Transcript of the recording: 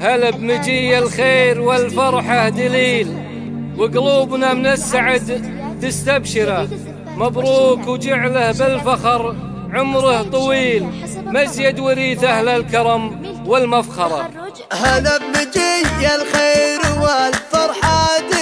هلا بمجيء الخير والفرحة دليل، وقلوبنا من السعد تستبشره، مبروك وجعله بالفخر عمره طويل، مزيد وريث أهل الكرم والمفخرة. هلا بمجيء الخير والفرحة